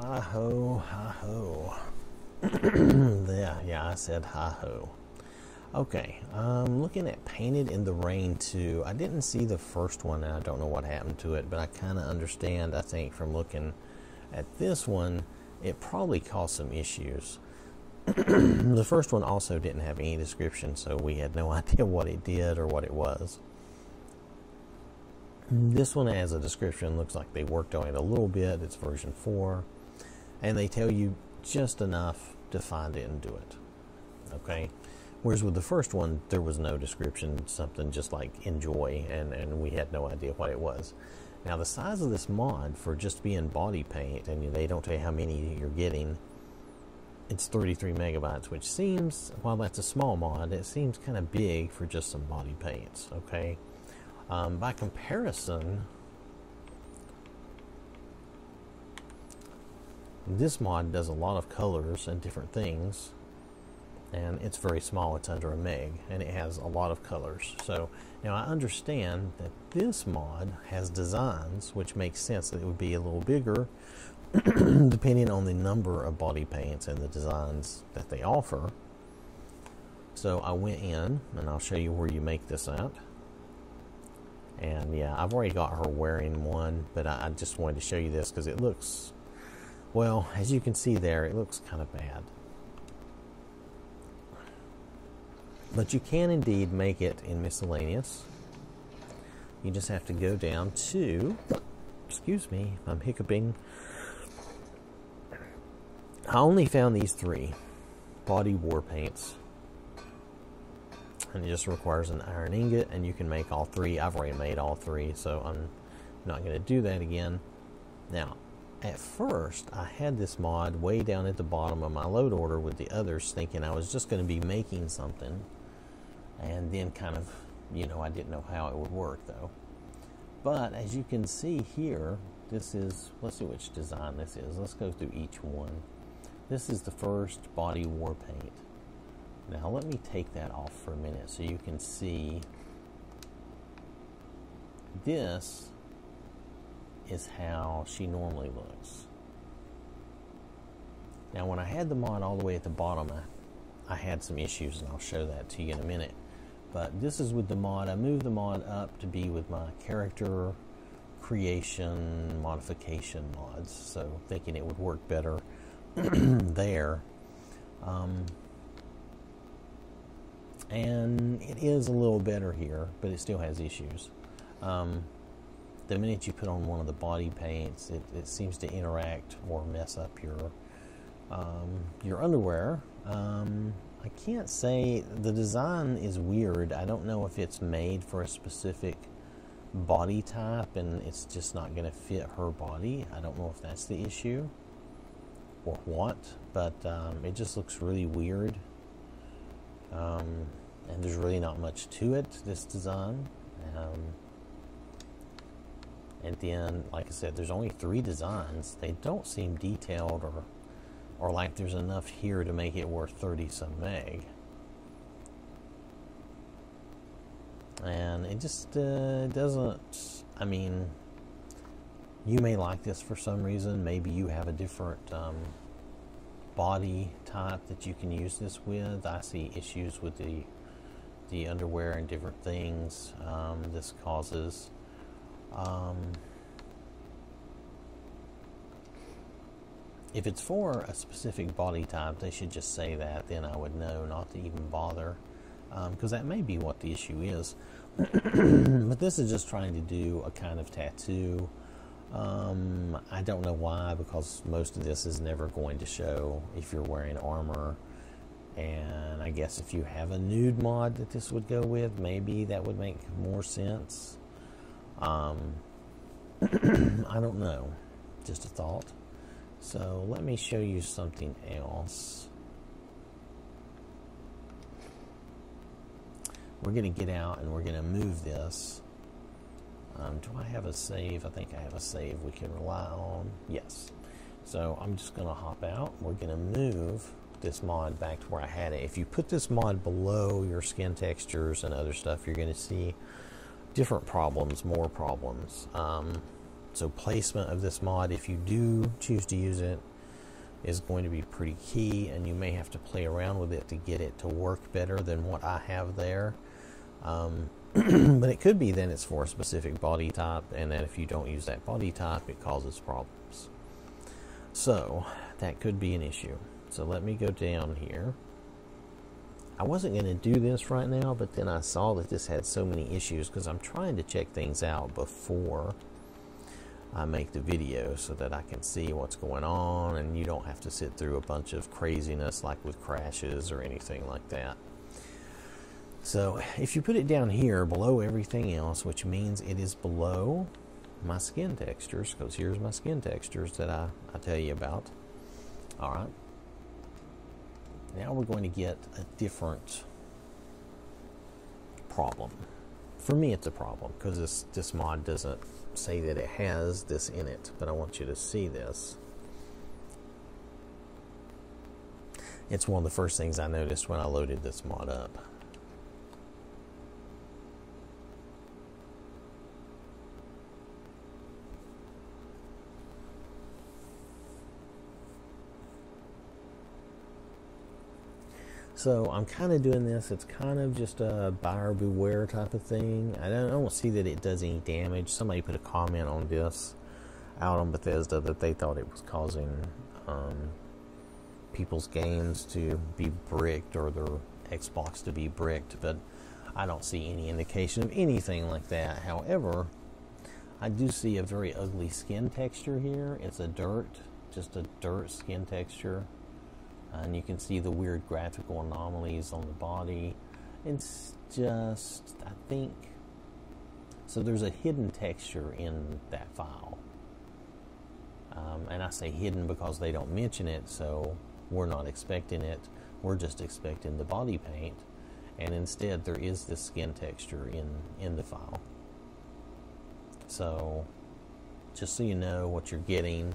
Hi-ho, hi-ho. There, yeah, I said hi-ho. Okay, looking at Painted in the Rain 2. I didn't see the first one, and I don't know what happened to it, but I kind of understand, I think, from looking at this one, it probably caused some issues. The first one also didn't have any description, so we had no idea what it did or what it was. This one has a description. Looks like they worked on it a little bit. It's version 4, and they tell you just enough to find it and do it. Okay. Whereas with the first one, there was no description, something just like enjoy, and we had no idea what it was. Now, the size of this mod for just being body paint, and they don't tell you how many you're getting, it's 33 megabytes, which seems, while that's a small mod, it seems kind of big for just some body paints, okay? By comparison, this mod does a lot of colors and different things, and it's very small. It's under a meg, and it has a lot of colors. So now I understand that this mod has designs, which makes sense that it would be a little bigger depending on the number of body paints and the designs that they offer. So I went in, and I'll show you where you make this at. And yeah, I've already got her wearing one, but I just wanted to show you this because it looks, well, as you can see there, it looks kind of bad. But you can indeed make it in miscellaneous. You just have to go down to, excuse me, I'm hiccuping. I only found these 3 body war paints, and it just requires an iron ingot, and you can make all 3. I've already made all 3, so I'm not going to do that again. Now, at first, I had this mod way down at the bottom of my load order with the others, thinking I was just going to be making something, and then kind of, you know, I didn't know how it would work, though. But as you can see here, this is, let's see which design this is. Let's go through each one. This is the first body war paint. Now let me take that off for a minute so you can see. This is how she normally looks. Now when I had the mod all the way at the bottom, I had some issues, and I'll show that to you in a minute. But this is with the mod. I moved the mod up to be with my character creation modification mods, so thinking it would work better there. And it is a little better here, but it still has issues. The minute you put on one of the body paints, it seems to interact or mess up your underwear. I can't say, the design is weird. I don't know if it's made for a specific body type and it's just not going to fit her body. I don't know if that's the issue or what, but it just looks really weird. And there's really not much to it, this design. And then, like I said, there's only 3 designs. They don't seem detailed or like there's enough here to make it worth 30-some meg. And it just doesn't, I mean, you may like this for some reason. Maybe you have a different body type that you can use this with. I see issues with the underwear and different things this causes. If it's for a specific body type, they should just say that. Then I would know not to even bother, because that may be what the issue is. But this is just trying to do a kind of tattoo. I don't know why, because most of this is never going to show if you're wearing armor. And I guess if you have a nude mod that this would go with, maybe that would make more sense. I don't know. Just a thought. So let me show you something else. We're going to get out and we're going to move this. Do I have a save? I think I have a save we can rely on. Yes. So I'm just going to hop out. We're going to move this mod back to where I had it. If you put this mod below your skin textures and other stuff, you're going to see different problems, more problems. So placement of this mod, if you do choose to use it, is going to be pretty key, and you may have to play around with it to get it to work better than what I have there. But it could be then it's for a specific body type, and that if you don't use that body type, it causes problems. So that could be an issue. So let me go down here. I wasn't going to do this right now, but then I saw that this had so many issues because I'm trying to check things out before I make the video so that I can see what's going on and you don't have to sit through a bunch of craziness like with crashes or anything like that. So if you put it down here below everything else, which means it is below my skin textures, because here's my skin textures that I tell you about. All right. Now we're going to get a different problem. For me, it's a problem because this mod doesn't say that it has this in it, but I want you to see this. It's one of the first things I noticed when I loaded this mod up. So I'm kind of doing this, it's kind of just a buyer beware type of thing. I don't see that it does any damage. Somebody put a comment on this out on Bethesda that they thought it was causing people's games to be bricked or their Xbox to be bricked, but I don't see any indication of anything like that. However, I do see a very ugly skin texture here. It's a dirt, just a dirt skin texture. And you can see the weird graphical anomalies on the body. It's just, I think, so there's a hidden texture in that file. And I say hidden because they don't mention it, so we're not expecting it. We're just expecting the body paint. And instead, there is this skin texture in the file. So, just so you know what you're getting.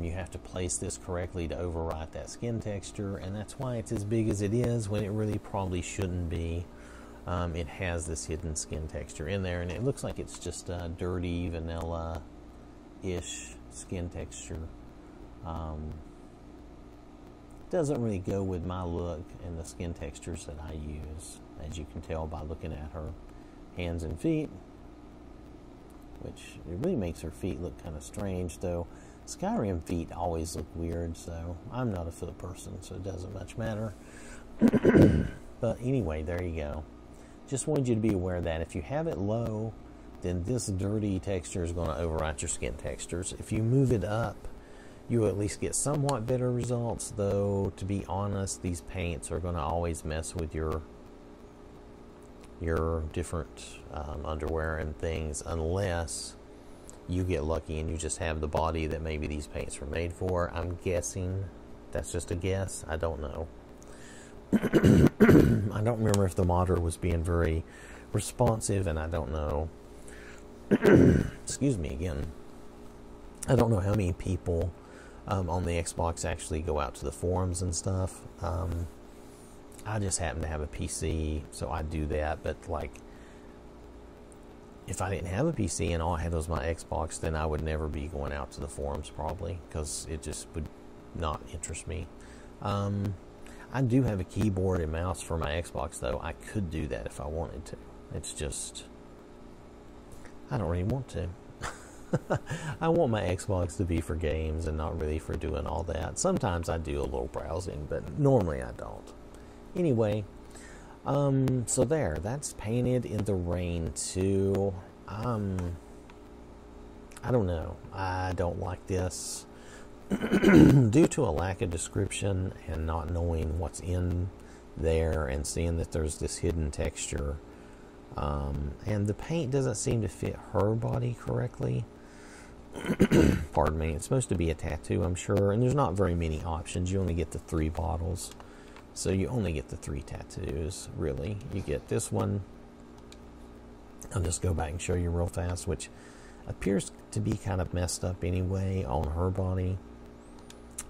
You have to place this correctly to overwrite that skin texture, and that's why it's as big as it is when it really probably shouldn't be. It has this hidden skin texture in there, and it looks like it's just a dirty vanilla-ish skin texture. Doesn't really go with my look and the skin textures that I use, as you can tell by looking at her hands and feet, which it really makes her feet look kind of strange, though. Skyrim feet always look weird, so I'm not a foot person, so it doesn't much matter. But anyway, there you go. Just wanted you to be aware of that. If you have it low, then this dirty texture is going to overwrite your skin textures. If you move it up, you'll at least get somewhat better results, though, to be honest, these paints are going to always mess with your different underwear and things, unless you get lucky and you just have the body that maybe these paints were made for. I'm guessing. That's just a guess. I don't know. I don't remember if the modder was being very responsive, and I don't know. Excuse me again. I don't know how many people on the Xbox actually go out to the forums and stuff. I just happen to have a PC, so I do that, but like, if I didn't have a PC and all I had was my Xbox, then I would never be going out to the forums probably, because it just would not interest me. I do have a keyboard and mouse for my Xbox, though. I could do that if I wanted to. It's just, I don't really want to. I want my Xbox to be for games and not really for doing all that. Sometimes I do a little browsing, but normally I don't. Anyway, so there, that's Painted in the Rain 2. I don't know. I don't like this. Due to a lack of description and not knowing what's in there and seeing that there's this hidden texture. And the paint doesn't seem to fit her body correctly. Pardon me. It's supposed to be a tattoo, I'm sure. And there's not very many options. You only get the 3 bottles. So you only get the 3 tattoos, really. You get this one. I'll just go back and show you real fast, which appears to be kind of messed up anyway on her body.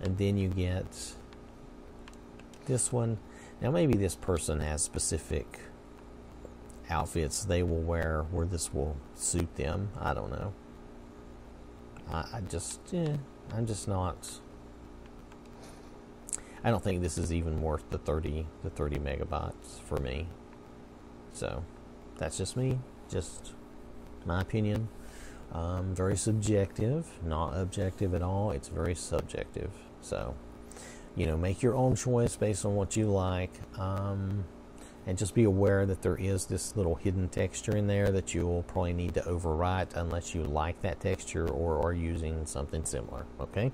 And then you get this one. Now maybe this person has specific outfits they will wear where this will suit them. I don't know. I don't think this is even worth the 30 megabytes for me. So that's just me, just my opinion. Very subjective, not objective at all. It's very subjective. So, you know, make your own choice based on what you like. And just be aware that there is this little hidden texture in there that you'll probably need to overwrite unless you like that texture or are using something similar. Okay?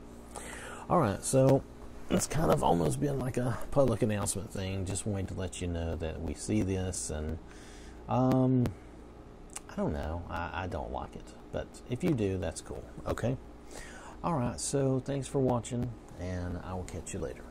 Alright, so it's kind of almost been like a public announcement thing. Just wanted to let you know that we see this, and I don't know. I don't like it. But if you do, that's cool. Okay? Alright, so thanks for watching, and I will catch you later.